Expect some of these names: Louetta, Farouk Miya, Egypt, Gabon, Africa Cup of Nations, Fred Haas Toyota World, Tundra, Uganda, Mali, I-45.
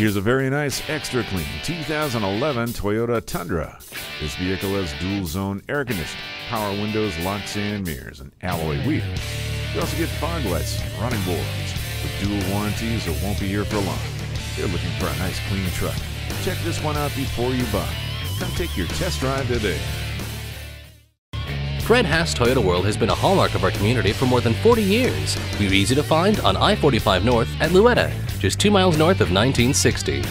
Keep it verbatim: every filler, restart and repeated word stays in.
Here's a very nice extra clean two thousand eleven Toyota Tundra. This vehicle has dual zone air conditioning, power windows, locked sand mirrors, and alloy wheels. You also get fog lights and running boards. With dual warranties, it won't be here for long. They're looking for a nice clean truck. Check this one out before you buy. Come take your test drive today. Fred Haas Toyota World has been a hallmark of our community for more than forty years. We're easy to find on I forty-five North at Louetta, just two miles north of nineteen sixty.